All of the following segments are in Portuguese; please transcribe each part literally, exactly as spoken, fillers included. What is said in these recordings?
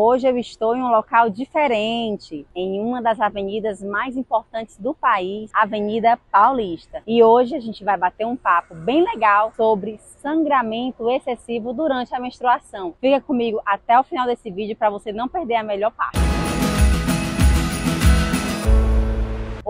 Hoje eu estou em um local diferente, em uma das avenidas mais importantes do país, Avenida Paulista. E hoje a gente vai bater um papo bem legal sobre sangramento excessivo durante a menstruação. Fica comigo até o final desse vídeo para você não perder a melhor parte.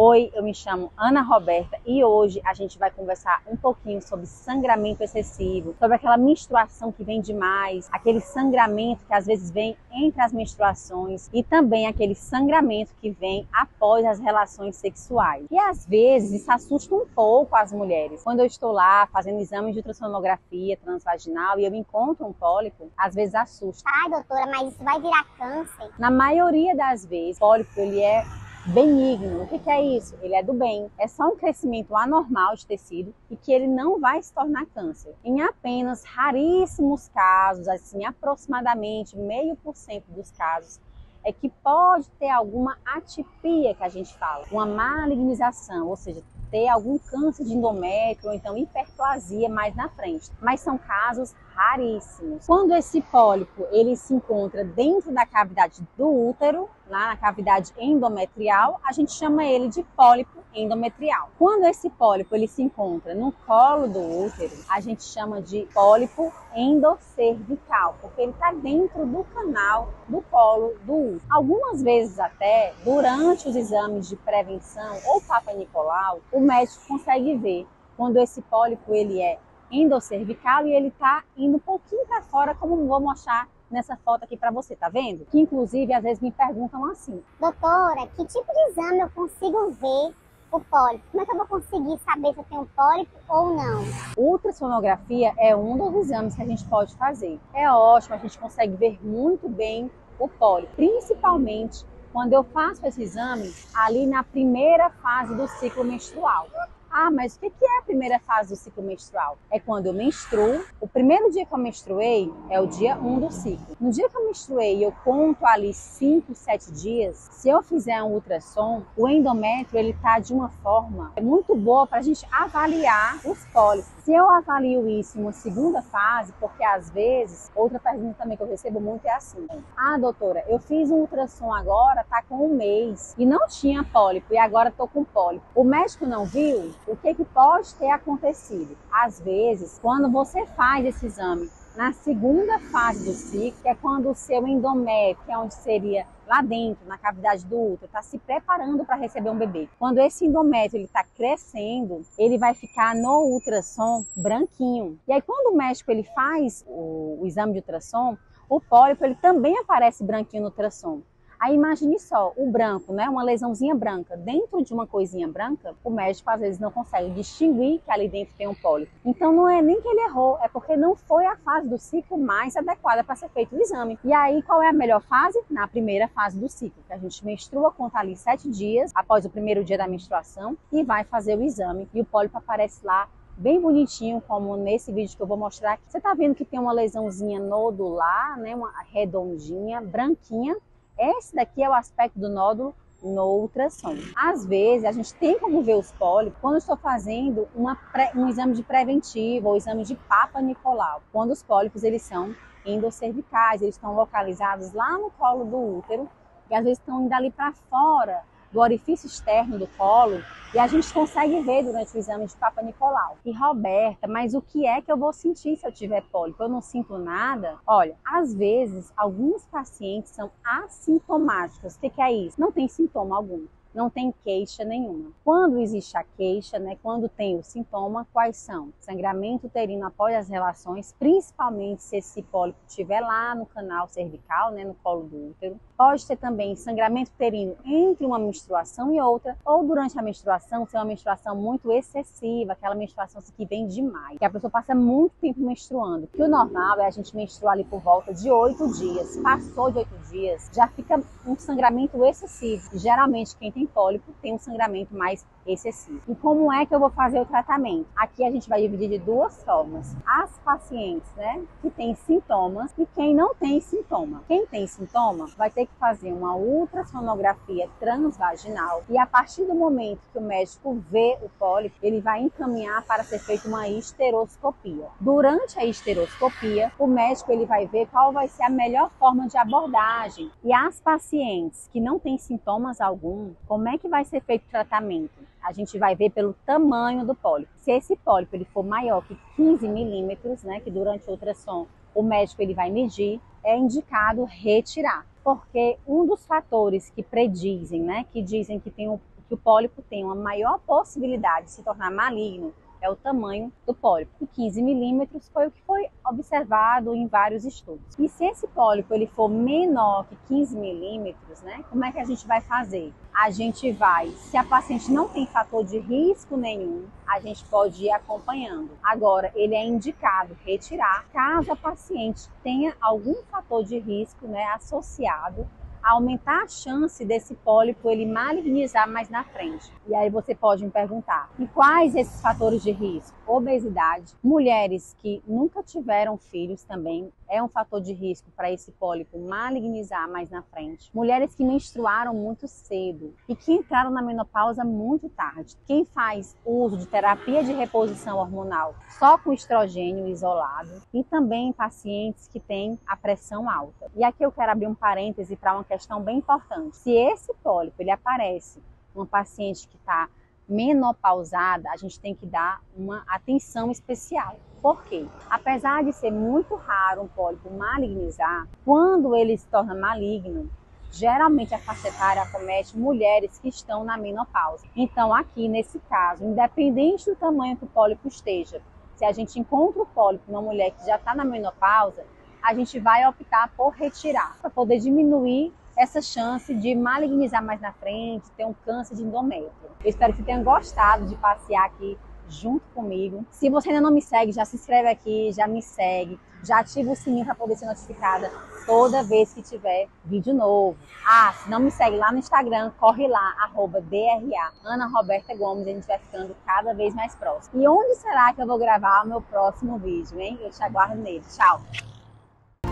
Oi, eu me chamo Ana Roberta e hoje a gente vai conversar um pouquinho sobre sangramento excessivo, sobre aquela menstruação que vem demais, aquele sangramento que às vezes vem entre as menstruações e também aquele sangramento que vem após as relações sexuais. E às vezes isso assusta um pouco as mulheres. Quando eu estou lá fazendo exame de ultrassonografia transvaginal e eu encontro um pólipo, às vezes assusta. Ai, doutora, mas isso vai virar câncer? Na maioria das vezes, o pólipo ele é benigno. O que que é isso? Ele é do bem. É só um crescimento anormal de tecido e que ele não vai se tornar câncer. Em apenas raríssimos casos, assim, aproximadamente meio por cento dos casos, é que pode ter alguma atipia que a gente fala, uma malignização, ou seja, ter algum câncer de endométrio ou então hiperplasia mais na frente. Mas são casos raríssimos. Quando esse pólipo ele se encontra dentro da cavidade do útero, lá na cavidade endometrial, a gente chama ele de pólipo endometrial. Quando esse pólipo ele se encontra no colo do útero, a gente chama de pólipo endocervical, porque ele está dentro do canal do colo do útero. Algumas vezes até, durante os exames de prevenção ou Papanicolau, o médico consegue ver quando esse pólipo ele é endocervical e ele está indo um pouquinho para fora, como vou mostrar nessa foto aqui para você, tá vendo? Que inclusive às vezes me perguntam assim: doutora, que tipo de exame eu consigo ver o pólipo? Como é que eu vou conseguir saber se eu tenho pólipo ou não? Ultrassonografia é um dos exames que a gente pode fazer. É ótimo, a gente consegue ver muito bem o pólipo, principalmente quando eu faço esse exame ali na primeira fase do ciclo menstrual. Ah, mas o que é a primeira fase do ciclo menstrual? É quando eu menstruo. O primeiro dia que eu menstruei é o dia um do ciclo. No dia que eu menstruei, eu conto ali cinco, sete dias. Se eu fizer um ultrassom, o endométrio ele tá de uma forma muito boa para a gente avaliar os pólipos. Se eu avalio isso em uma segunda fase, porque às vezes, outra pergunta também que eu recebo muito é assim: ah, doutora, eu fiz um ultrassom agora, tá com um mês e não tinha pólipo e agora tô com pólipo. O médico não viu? O que que pode ter acontecido? Às vezes, quando você faz esse exame na segunda fase do ciclo, que é quando o seu endométrio, que é onde seria lá dentro, na cavidade do útero, está se preparando para receber um bebê. Quando esse endométrio está crescendo, ele vai ficar no ultrassom branquinho. E aí quando o médico ele faz o, o exame de ultrassom, o pólipo ele também aparece branquinho no ultrassom. Aí imagine só, o branco, né, uma lesãozinha branca, dentro de uma coisinha branca, o médico às vezes não consegue distinguir que ali dentro tem um pólipo. Então não é nem que ele errou, é porque não foi a fase do ciclo mais adequada para ser feito o exame. E aí qual é a melhor fase? Na primeira fase do ciclo, que a gente menstrua, conta ali sete dias após o primeiro dia da menstruação e vai fazer o exame e o pólipo aparece lá bem bonitinho, como nesse vídeo que eu vou mostrar aqui. Você tá vendo que tem uma lesãozinha nodular, né, uma redondinha, branquinha. Esse daqui é o aspecto do nódulo no ultrassom. Às vezes, a gente tem como ver os pólipos quando eu estou fazendo uma pré, um exame de preventivo ou exame de Papanicolau, quando os pólipos eles são endocervicais, eles estão localizados lá no colo do útero e às vezes estão indo ali para fora do orifício externo do colo e a gente consegue ver durante o exame de Papanicolau. E Roberta, mas o que é que eu vou sentir se eu tiver pólipo? Eu não sinto nada? Olha, às vezes alguns pacientes são assintomáticos. O que que é isso? Não tem sintoma algum, não tem queixa nenhuma. Quando existe a queixa, né, quando tem o sintoma, quais são? Sangramento uterino após as relações, principalmente se esse pólipo estiver lá no canal cervical, né, no colo do útero. Pode ter também sangramento uterino entre uma menstruação e outra, ou durante a menstruação, se é uma menstruação muito excessiva, aquela menstruação que vem demais, que a pessoa passa muito tempo menstruando. Que o normal é a gente menstruar ali por volta de oito dias. Passou de oito dias, já fica um sangramento excessivo. Geralmente quem tem pólipo tem um sangramento mais excessivo. E como é que eu vou fazer o tratamento? Aqui a gente vai dividir de duas formas. As pacientes, né, que têm sintomas e quem não tem sintoma. Quem tem sintoma vai ter que fazer uma ultrassonografia transvaginal e a partir do momento que o médico vê o pólipo, ele vai encaminhar para ser feita uma histeroscopia. Durante a histeroscopia, o médico ele vai ver qual vai ser a melhor forma de abordagem. E as pacientes que não têm sintomas algum, como é que vai ser feito o tratamento? A gente vai ver pelo tamanho do pólipo. Se esse pólipo ele for maior que quinze milímetros, né, que durante o ultrassom o médico ele vai medir, é indicado retirar. Porque um dos fatores que predizem, né, que dizem que, tem um, que o pólipo tem uma maior possibilidade de se tornar maligno, é o tamanho do pólipo. E quinze milímetros foi o que foi observado em vários estudos. E se esse pólipo ele for menor que quinze milímetros, né, como é que a gente vai fazer? A gente vai, se a paciente não tem fator de risco nenhum, a gente pode ir acompanhando. Agora, ele é indicado retirar caso a paciente tenha algum fator de risco, né, associado a aumentar a chance desse pólipo ele malignizar mais na frente. E aí você pode me perguntar, e quais esses fatores de risco? Obesidade, mulheres que nunca tiveram filhos também é um fator de risco para esse pólipo malignizar mais na frente. Mulheres que menstruaram muito cedo e que entraram na menopausa muito tarde. Quem faz uso de terapia de reposição hormonal só com estrogênio isolado e também pacientes que têm a pressão alta. E aqui eu quero abrir um parêntese para uma questão bem importante. Se esse pólipo ele aparece em uma paciente que está menopausada, a gente tem que dar uma atenção especial. Por quê? Apesar de ser muito raro um pólipo malignizar, quando ele se torna maligno, geralmente a faixa etária acomete mulheres que estão na menopausa. Então aqui nesse caso, independente do tamanho que o pólipo esteja, se a gente encontra o pólipo em uma mulher que já está na menopausa, a gente vai optar por retirar, para poder diminuir essa chance de malignizar mais na frente, ter um câncer de endométrio. Eu espero que tenham gostado de passear aqui junto comigo. Se você ainda não me segue, já se inscreve aqui, já me segue, já ativa o sininho para poder ser notificada toda vez que tiver vídeo novo. Ah, se não me segue lá no Instagram, corre lá, arroba D R A, Ana Roberta Gomes, a gente vai ficando cada vez mais próximo. E onde será que eu vou gravar o meu próximo vídeo, hein? Eu te aguardo nele. Tchau!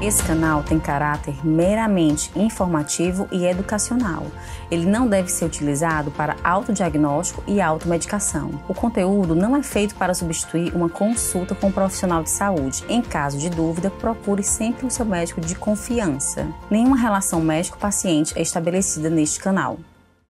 Esse canal tem caráter meramente informativo e educacional. Ele não deve ser utilizado para autodiagnóstico e automedicação. O conteúdo não é feito para substituir uma consulta com um profissional de saúde. Em caso de dúvida, procure sempre o seu médico de confiança. Nenhuma relação médico-paciente é estabelecida neste canal.